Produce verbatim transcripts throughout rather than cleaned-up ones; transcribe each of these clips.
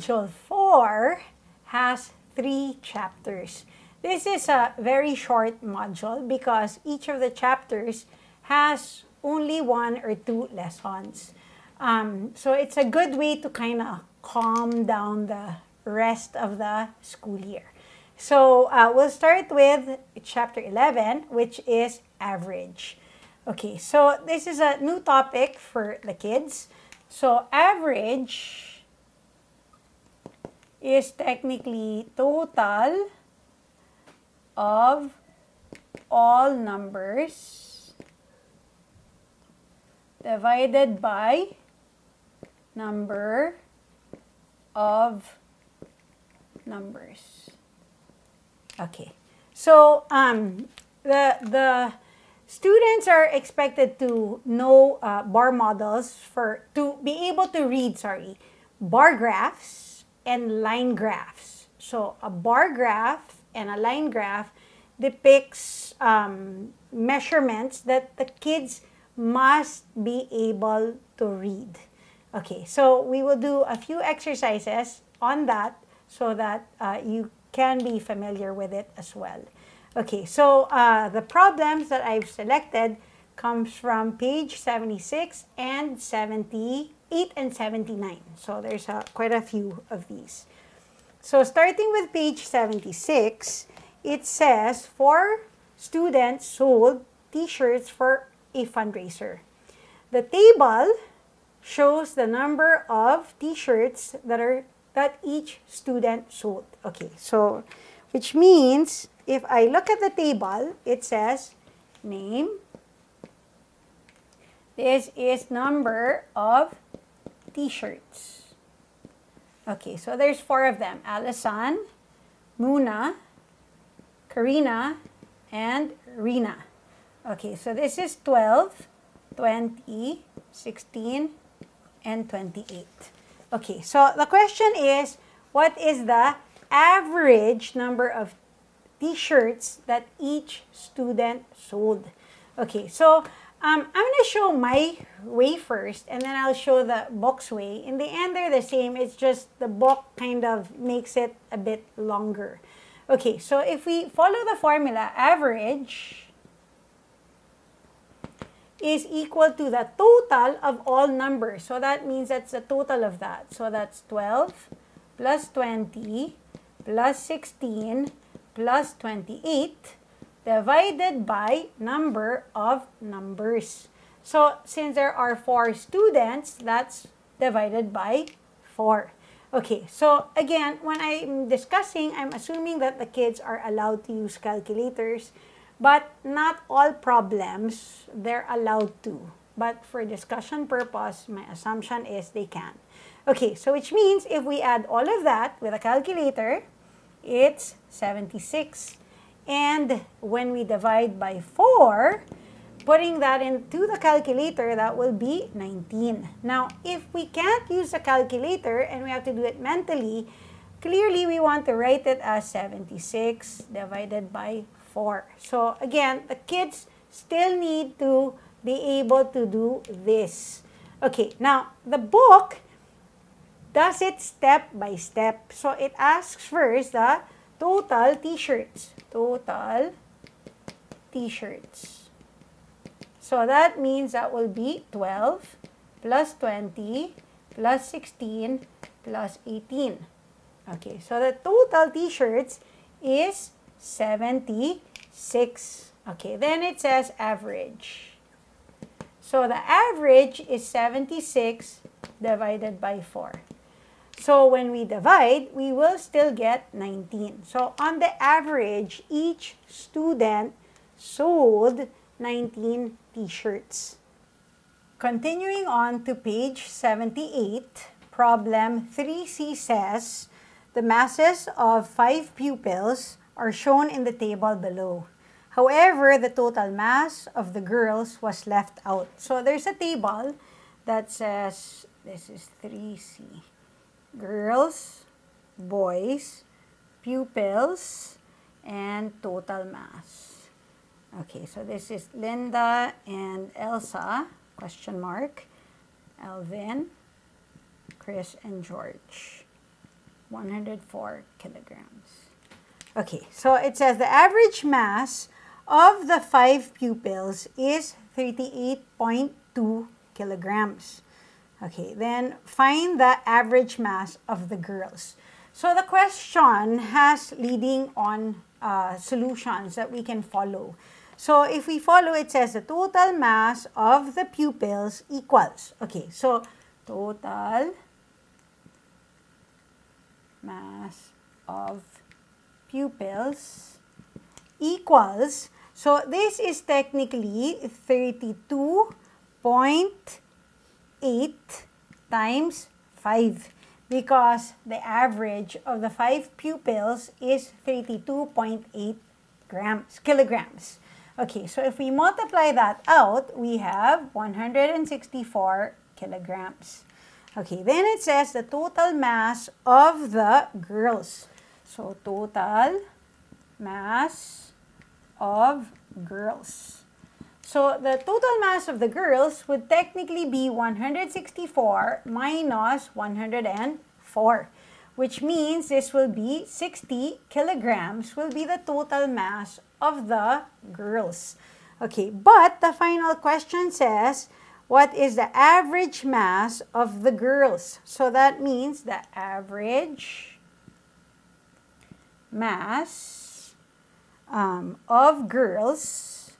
Module four has three chapters. This is a very short module because each of the chapters has only one or two lessons. Um, so it's a good way to kind of calm down the rest of the school year. So uh, we'll start with chapter eleven, which is average. Okay, so this is a new topic for the kids. So average is technically total of all numbers divided by number of numbers. Okay, so um, the, the students are expected to know uh, bar models for, to be able to read, sorry, bar graphs and line graphs. So a bar graph and a line graph depicts um, measurements that the kids must be able to read. Okay, so we will do a few exercises on that so that uh, you can be familiar with it as well. Okay, so uh, the problems that I've selected comes from page seventy-six and seventy-eight and seventy-nine. So there's uh, quite a few of these. So starting with page seventy-six, it says four students sold t-shirts for a fundraiser. The table shows the number of t-shirts that are that each student sold. Okay, so which means if I look at the table, it says name. This is number of t-shirts. Okay, so there's four of them, Alison, Muna, Karina, and Rina. Okay, so this is twelve, twenty, sixteen, and twenty-eight. Okay, so the question is, what is the average number of t-shirts that each student sold? Okay, so Um, I'm going to show my way first, and then I'll show the book's way. In the end, they're the same. It's just the book kind of makes it a bit longer. Okay, so if we follow the formula, average is equal to the total of all numbers. So that means that's the total of that. So that's twelve plus twenty plus sixteen plus twenty-eight. Divided by number of numbers. So since there are four students, that's divided by four. Okay, so again, when I'm discussing, I'm assuming that the kids are allowed to use calculators, but not all problems they're allowed to. But for discussion purpose, my assumption is they can. Okay, so which means if we add all of that with a calculator, it's seventy-six. And when we divide by four, putting that into the calculator, that will be nineteen. Now, if we can't use a calculator and we have to do it mentally, clearly we want to write it as seventy-six divided by four. So again, the kids still need to be able to do this. Okay, now the book does it step by step. So it asks first the total t-shirts. Total t-shirts. So that means that will be twelve plus twenty plus sixteen plus eighteen. Okay, so the total t-shirts is seventy-six. Okay, then it says average. So the average is seventy-six divided by four. So when we divide, we will still get nineteen. So on the average, each student sold nineteen t-shirts. Continuing on to page seventy-eight, problem three C says, the masses of five pupils are shown in the table below. However, the total mass of the girls was left out. So there's a table that says, this is three C. Girls, boys, pupils, and total mass. Okay, so this is Linda and Elsa, question mark, Alvin, Chris, and George. one hundred four kilograms. Okay, so it says the average mass of the five pupils is thirty-eight point two kilograms. Okay, then find the average mass of the girls. So the question has leading on uh, solutions that we can follow. So if we follow, it says the total mass of the pupils equals. Okay, so total mass of pupils equals, so this is technically thirty-two point eight times five, because the average of the five pupils is thirty-two point eight grams, kilograms. Okay, so if we multiply that out, we have one hundred sixty-four kilograms. Okay, then it says the total mass of the girls. So, total mass of girls. So, the total mass of the girls would technically be one hundred sixty-four minus one hundred four, which means this will be sixty kilograms will be the total mass of the girls. Okay, but the final question says, what is the average mass of the girls? So that means the average mass um, of girls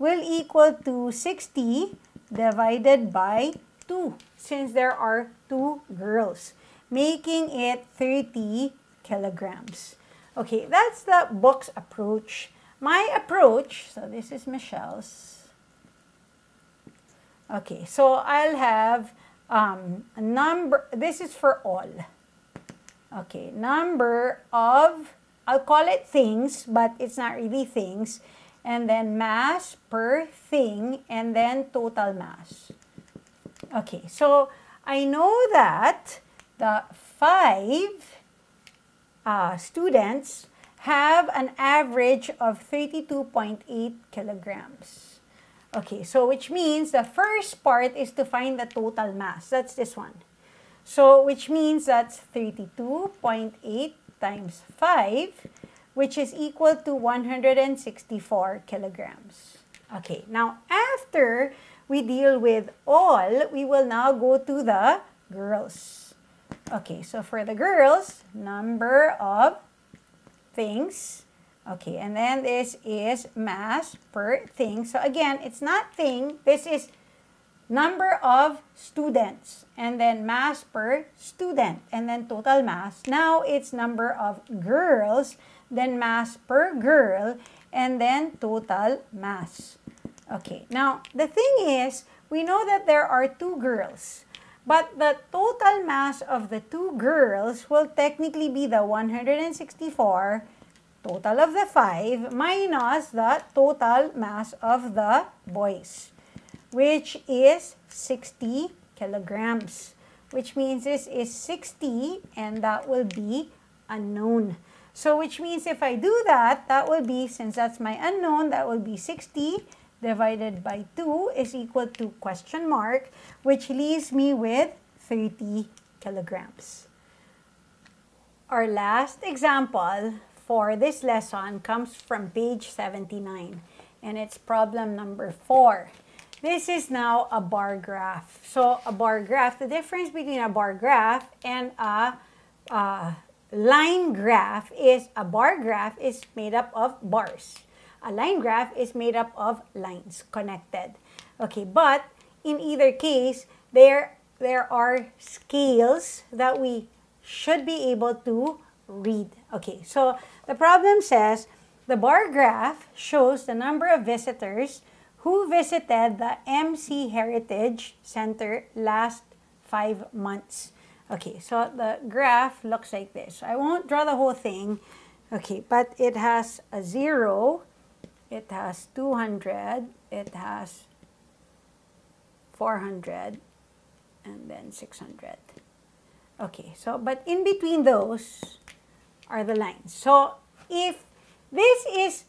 will equal to sixty divided by two, since there are two girls, making it thirty kilograms. Okay, that's the book's approach. My approach, so this is Michelle's. Okay, so I'll have um, a number, this is for all. Okay, number of, I'll call it things, but it's not really things. And then mass per thing, and then total mass. Okay, so I know that the five uh, students have an average of thirty-two point eight kilograms. Okay, so which means the first part is to find the total mass. That's this one. So, which means that's thirty-two point eight times five, which is equal to one hundred sixty-four kilograms. Okay, now after we deal with all, we will now go to the girls. Okay, so for the girls, number of things. Okay, and then this is mass per thing. So again, it's not thing. This is number of students. And then mass per student. And then total mass. Now it's number of girls. Then mass per girl. And then total mass. Okay, now the thing is, we know that there are two girls. But the total mass of the two girls will technically be the one hundred sixty-four total of the five minus the total mass of the boys, which is sixty kilograms, which means this is sixty and that will be unknown. So which means if I do that, that will be, since that's my unknown, that will be sixty divided by two is equal to question mark, which leaves me with thirty kilograms. Our last example for this lesson comes from page seventy-nine, and it's problem number four. This is now a bar graph. So a bar graph, the difference between a bar graph and a, a line graph is a bar graph is made up of bars. A line graph is made up of lines connected. Okay, but in either case, there, there are scales that we should be able to read. Okay, so the problem says the bar graph shows the number of visitors who visited the M C Heritage Center last five months. Okay, so the graph looks like this. I won't draw the whole thing. Okay, but it has a zero, it has two hundred, it has four hundred, and then six hundred. Okay, so but in between those are the lines. So if this is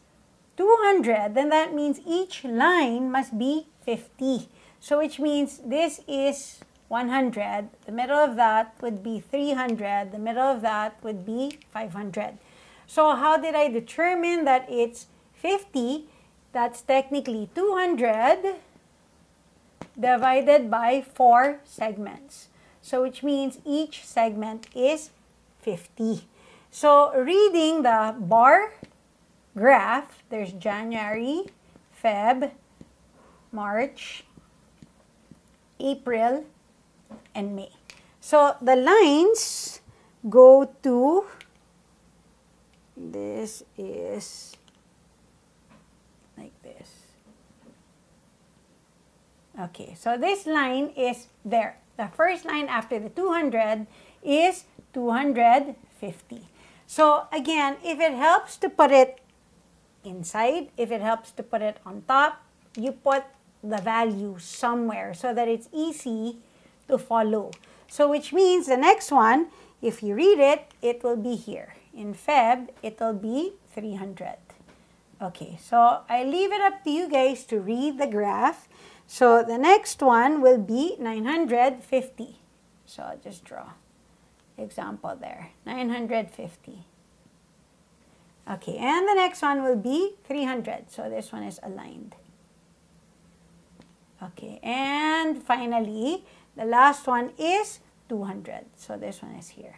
two hundred, then that means each line must be fifty. So which means this is one hundred, the middle of that would be three hundred, the middle of that would be five hundred. So how did I determine that it's fifty? That's technically two hundred divided by four segments. So which means each segment is fifty. So reading the bar graph, there's January, Feb, March, April, and May. So the lines go to, this is like this. Okay, so this line is there. The first line after the two hundred is two hundred fifty. So again, if it helps to put it inside, if it helps to put it on top, you put the value somewhere so that it's easy to follow. So which means the next one, if you read it, it will be here. In Feb, it will be three hundred. Okay, so I leave it up to you guys to read the graph. So the next one will be nine hundred fifty. So I'll just draw example there, nine hundred fifty. Okay, and the next one will be three hundred. So this one is aligned. Okay, and finally, the last one is two hundred. So this one is here.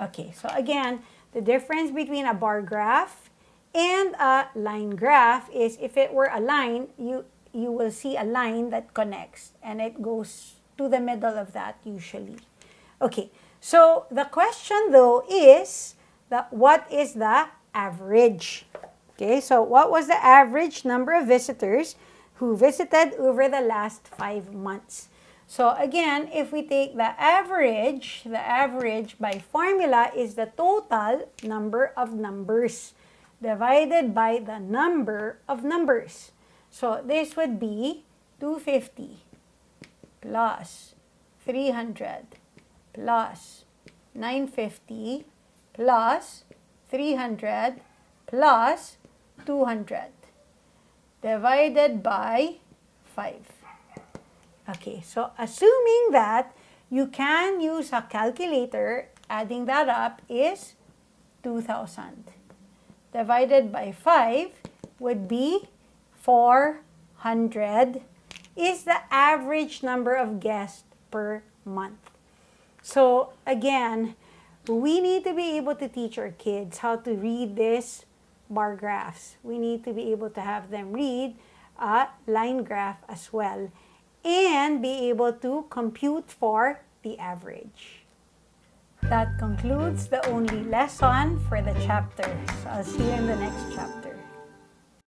Okay, so again, the difference between a bar graph and a line graph is if it were a line, you, you will see a line that connects and it goes to the middle of that usually. Okay, so the question though is that what is the average? Okay, so what was the average number of visitors who visited over the last five months? So again, if we take the average, the average by formula is the total number of numbers divided by the number of numbers. So this would be two hundred fifty plus three hundred plus nine hundred fifty plus three hundred plus two hundred divided by five. Okay, so assuming that you can use a calculator, adding that up is two thousand. Divided by five would be four hundred is the average number of guests per month. So again, we need to be able to teach our kids how to read this bar graphs. We need to be able to have them read a line graph as well and be able to compute for the average. That concludes the only lesson for the chapter. So I'll see you in the next chapter.